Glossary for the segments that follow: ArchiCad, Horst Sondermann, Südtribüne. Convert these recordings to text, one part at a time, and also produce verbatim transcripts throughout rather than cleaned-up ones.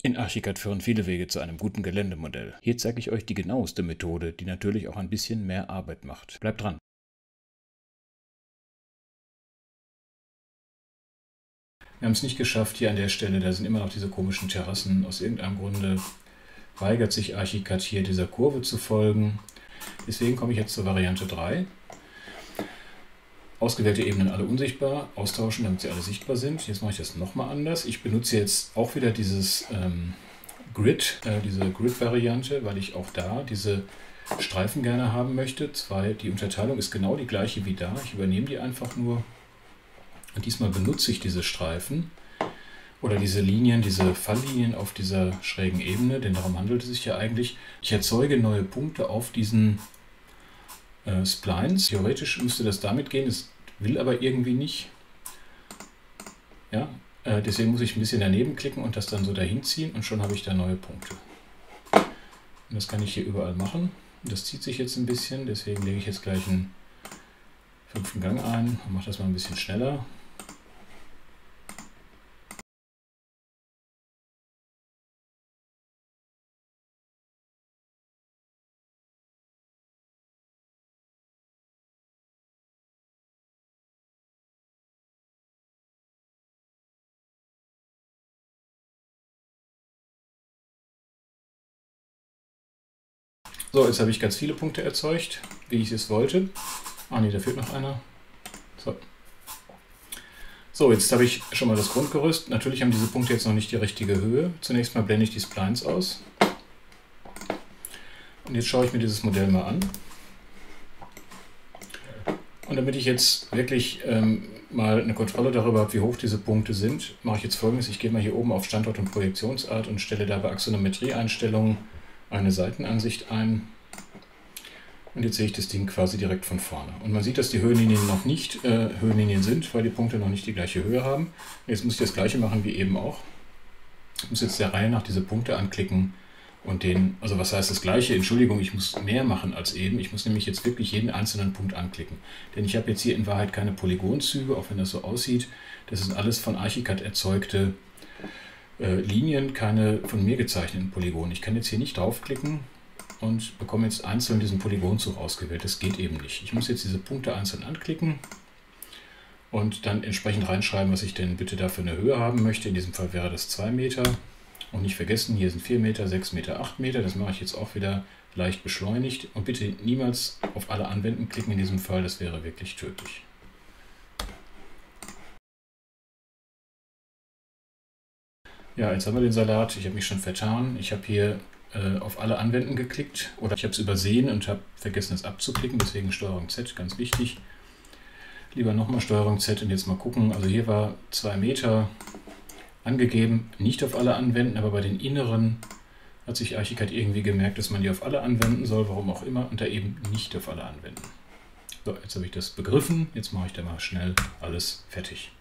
In ArchiCad führen viele Wege zu einem guten Geländemodell. Hier zeige ich euch die genaueste Methode, die natürlich auch ein bisschen mehr Arbeit macht. Bleibt dran! Wir haben es nicht geschafft hier an der Stelle, da sind immer noch diese komischen Terrassen. Aus irgendeinem Grunde weigert sich ArchiCad hier dieser Kurve zu folgen. Deswegen komme ich jetzt zur Variante drei. Ausgewählte Ebenen alle unsichtbar, austauschen, damit sie alle sichtbar sind. Jetzt mache ich das nochmal anders. Ich benutze jetzt auch wieder dieses ähm, Grid, äh, diese Grid-Variante, weil ich auch da diese Streifen gerne haben möchte. Zwei, die Unterteilung ist genau die gleiche wie da. Ich übernehme die einfach nur. Und diesmal benutze ich diese Streifen oder diese Linien, diese Falllinien auf dieser schrägen Ebene, denn darum handelt es sich ja eigentlich. Ich erzeuge neue Punkte auf diesen äh, Splines. Theoretisch müsste das damit gehen, es will aber irgendwie nicht. Ja, äh, deswegen muss ich ein bisschen daneben klicken und das dann so dahin ziehen und schon habe ich da neue Punkte. Und das kann ich hier überall machen. Das zieht sich jetzt ein bisschen, deswegen lege ich jetzt gleich einen fünften Gang ein und mache das mal ein bisschen schneller. So, jetzt habe ich ganz viele Punkte erzeugt, wie ich es wollte. Ah ne, da fehlt noch einer. So. so, jetzt habe ich schon mal das Grundgerüst. Natürlich haben diese Punkte jetzt noch nicht die richtige Höhe. Zunächst mal blende ich die Splines aus. Und jetzt schaue ich mir dieses Modell mal an. Und damit ich jetzt wirklich ähm, mal eine Kontrolle darüber habe, wie hoch diese Punkte sind, mache ich jetzt Folgendes. Ich gehe mal hier oben auf Standort und Projektionsart und stelle da bei Axonometrieeinstellungen eine Seitenansicht ein und jetzt sehe ich das Ding quasi direkt von vorne. Und man sieht, dass die Höhenlinien noch nicht äh, Höhenlinien sind, weil die Punkte noch nicht die gleiche Höhe haben. Und jetzt muss ich das gleiche machen wie eben auch. Ich muss jetzt der Reihe nach diese Punkte anklicken und den, also was heißt das gleiche? Entschuldigung, ich muss mehr machen als eben. Ich muss nämlich jetzt wirklich jeden einzelnen Punkt anklicken. Denn ich habe jetzt hier in Wahrheit keine Polygonzüge, auch wenn das so aussieht. Das sind alles von ArchiCad erzeugte Linien, keine von mir gezeichneten Polygone. Ich kann jetzt hier nicht draufklicken und bekomme jetzt einzeln diesen Polygonzug ausgewählt. Das geht eben nicht. Ich muss jetzt diese Punkte einzeln anklicken und dann entsprechend reinschreiben, was ich denn bitte da für eine Höhe haben möchte. In diesem Fall wäre das zwei Meter. Und nicht vergessen, hier sind vier Meter, sechs Meter, acht Meter. Das mache ich jetzt auch wieder leicht beschleunigt. Und bitte niemals auf alle anwenden klicken in diesem Fall. Das wäre wirklich tödlich. Ja, jetzt haben wir den Salat. Ich habe mich schon vertan. Ich habe hier äh, auf alle Anwenden geklickt oder ich habe es übersehen und habe vergessen, es abzuklicken. Deswegen Steuerung Z, ganz wichtig. Lieber nochmal Steuerung Z und jetzt mal gucken. Also hier war zwei Meter angegeben. Nicht auf alle anwenden, aber bei den inneren hat sich ArchiCad irgendwie gemerkt, dass man die auf alle anwenden soll, warum auch immer, und da eben nicht auf alle anwenden. So, jetzt habe ich das begriffen. Jetzt mache ich da mal schnell alles fertig.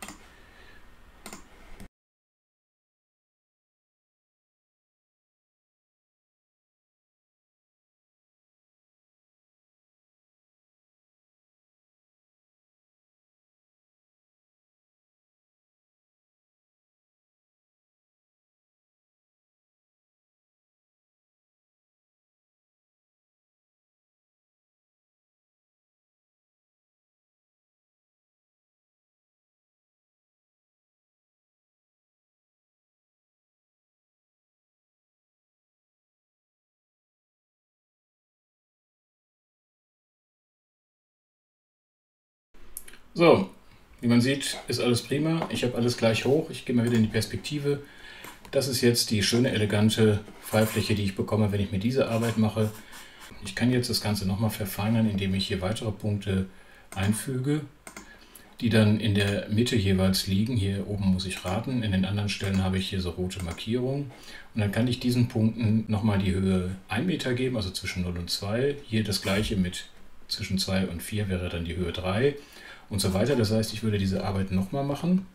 So, wie man sieht, ist alles prima. Ich habe alles gleich hoch. Ich gehe mal wieder in die Perspektive. Das ist jetzt die schöne, elegante Freifläche, die ich bekomme, wenn ich mir diese Arbeit mache. Ich kann jetzt das Ganze nochmal verfeinern, indem ich hier weitere Punkte einfüge, die dann in der Mitte jeweils liegen. Hier oben muss ich raten. In den anderen Stellen habe ich hier so rote Markierungen. Und dann kann ich diesen Punkten nochmal die Höhe ein Meter geben, also zwischen null und zwei. Hier das gleiche mit zwischen zwei und vier wäre dann die Höhe drei. Und so weiter. Das heißt, ich würde diese Arbeit nochmal machen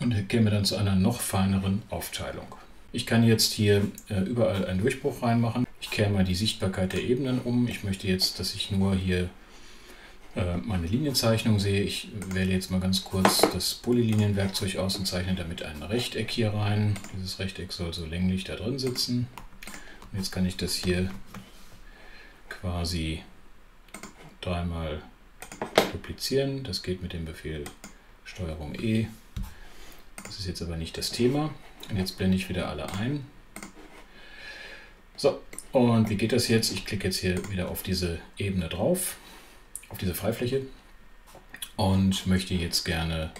und käme dann zu einer noch feineren Aufteilung. Ich kann jetzt hier äh, überall einen Durchbruch reinmachen. Ich kehre mal die Sichtbarkeit der Ebenen um. Ich möchte jetzt, dass ich nur hier meine Linienzeichnung sehe. Ich wähle jetzt mal ganz kurz das Polylinienwerkzeug aus und zeichne damit ein Rechteck hier rein. Dieses Rechteck soll so länglich da drin sitzen. Und jetzt kann ich das hier quasi dreimal duplizieren. Das geht mit dem Befehl Steuerung E. Das ist jetzt aber nicht das Thema. Und jetzt blende ich wieder alle ein. So, und wie geht das jetzt? Ich klicke jetzt hier wieder auf diese Ebene drauf, auf diese Freifläche, und möchte jetzt gerne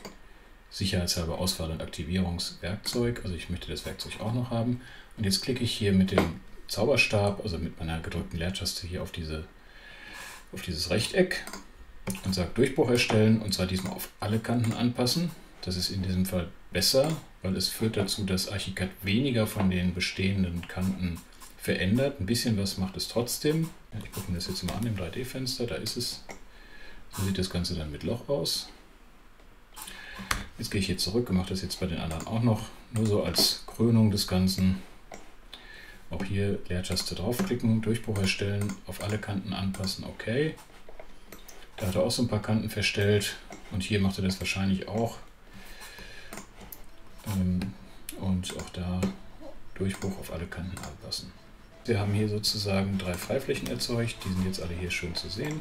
sicherheitshalber Auswahl- und Aktivierungswerkzeug, also ich möchte das Werkzeug auch noch haben. Und jetzt klicke ich hier mit dem Zauberstab, also mit meiner gedrückten Leertaste hier auf, diese, auf dieses Rechteck und sage Durchbruch erstellen, und zwar diesmal auf alle Kanten anpassen. Das ist in diesem Fall besser, weil es führt dazu, dass ArchiCAD weniger von den bestehenden Kanten verändert. Ein bisschen was macht es trotzdem. Ich gucke mir das jetzt mal an im drei D-Fenster, da ist es. So sieht das Ganze dann mit Loch aus. Jetzt gehe ich hier zurück und mache das jetzt bei den anderen auch noch, nur so als Krönung des Ganzen. Auch hier Leertaste draufklicken, Durchbruch erstellen, auf alle Kanten anpassen, okay. Da hat er auch so ein paar Kanten verstellt und hier macht er das wahrscheinlich auch. Und auch da Durchbruch auf alle Kanten anpassen. Wir haben hier sozusagen drei Freiflächen erzeugt, die sind jetzt alle hier schön zu sehen.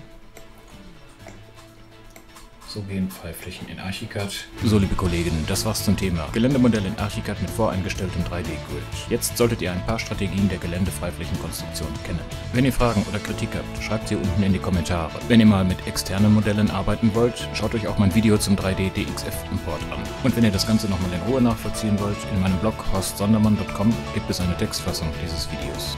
So gehen Freiflächen in ArchiCAD. So, liebe Kollegen, das war's zum Thema Geländemodell in ArchiCAD mit voreingestelltem drei D-Grid. Jetzt solltet ihr ein paar Strategien der Geländefreiflächenkonstruktion kennen. Wenn ihr Fragen oder Kritik habt, schreibt sie unten in die Kommentare. Wenn ihr mal mit externen Modellen arbeiten wollt, schaut euch auch mein Video zum drei D D X F-Import an. Und wenn ihr das Ganze nochmal in Ruhe nachvollziehen wollt, in meinem Blog horst sondermann punkt com gibt es eine Textfassung dieses Videos.